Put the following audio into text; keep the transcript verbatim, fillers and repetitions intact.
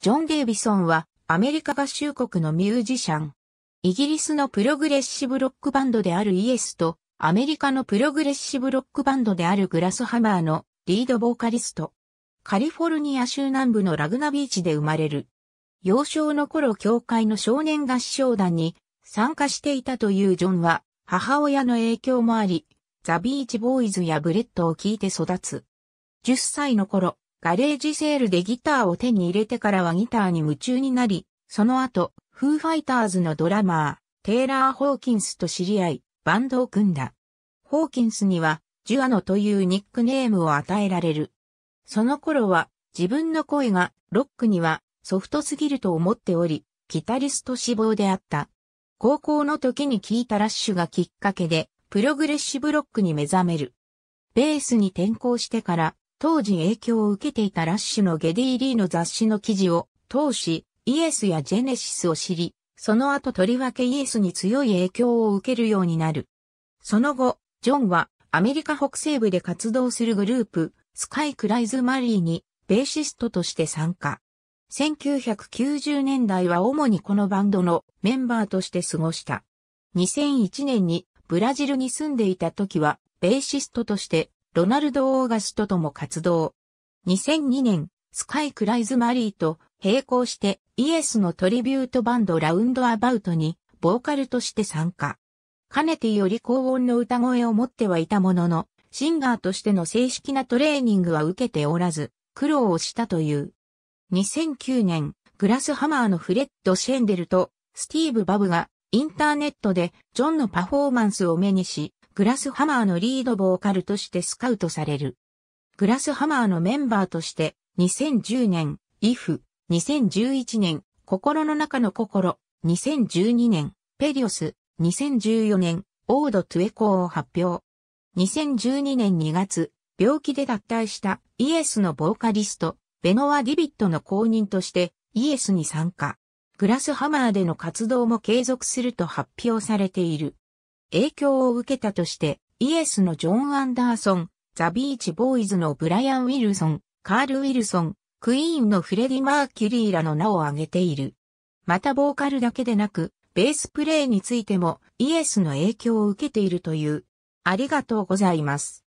ジョン・デイヴィソンはアメリカ合衆国のミュージシャン。イギリスのプログレッシブロックバンドであるイエスとアメリカのプログレッシブロックバンドであるグラスハマーのリードボーカリスト。カリフォルニア州南部のラグナビーチで生まれる。幼少の頃教会の少年合唱団に参加していたというジョンは母親の影響もあり、ザ・ビーチ・ボーイズやブレッドを聴いて育つ。じゅっさいの頃、ガレージセールでギターを手に入れてからはギターに夢中になり、その後、フーファイターズのドラマー、テイラー・ホーキンスと知り合い、バンドを組んだ。ホーキンスには、ジュアノというニックネームを与えられる。その頃は、自分の声がロックにはソフトすぎると思っており、ギタリスト志望であった。高校の時に聴いたラッシュがきっかけで、プログレッシブロックに目覚める。ベースに転向してから、当時影響を受けていたラッシュのゲディ・リーの雑誌の記事を通し、イエスやジェネシスを知り、その後とりわけイエスに強い影響を受けるようになる。その後、ジョンはアメリカ北西部で活動するグループ、スカイ・クライズ・マリーにベーシストとして参加。せんきゅうひゃくきゅうじゅうねんだいは主にこのバンドのメンバーとして過ごした。にせんいちねんにブラジルに住んでいた時はベーシストとして、ロナルド・オーガストとも活動。にせんにねん、スカイ・クライズ・マリーと並行してイエスのトリビュートバンドラウンド・アバウトにボーカルとして参加。かねてより高音の歌声を持ってはいたものの、シンガーとしての正式なトレーニングは受けておらず、苦労をしたという。にせんきゅうねん、グラスハマーのフレッド・シェンデルとスティーブ・バブがインターネットでジョンのパフォーマンスを目にし、グラスハマーのリードボーカルとしてスカウトされる。グラスハマーのメンバーとしてにせんじゅうねん、イフ、にせんじゅういちねん、心の中の心、にせんじゅうにねん、ペリオス、にせんじゅうよねん、オードトゥエコーを発表。にせんじゅうにねんにがつ、病気で脱退したイエスのボーカリスト、ベノア・ディビットの後任としてイエスに参加。グラスハマーでの活動も継続すると発表されている。影響を受けたとして、イエスのジョン・アンダーソン、ザ・ビーチ・ボーイズのブライアン・ウィルソン、カール・ウィルソン、クイーンのフレディ・マーキュリーらの名を挙げている。またボーカルだけでなく、ベースプレイについてもイエスの影響を受けているという。ありがとうございます。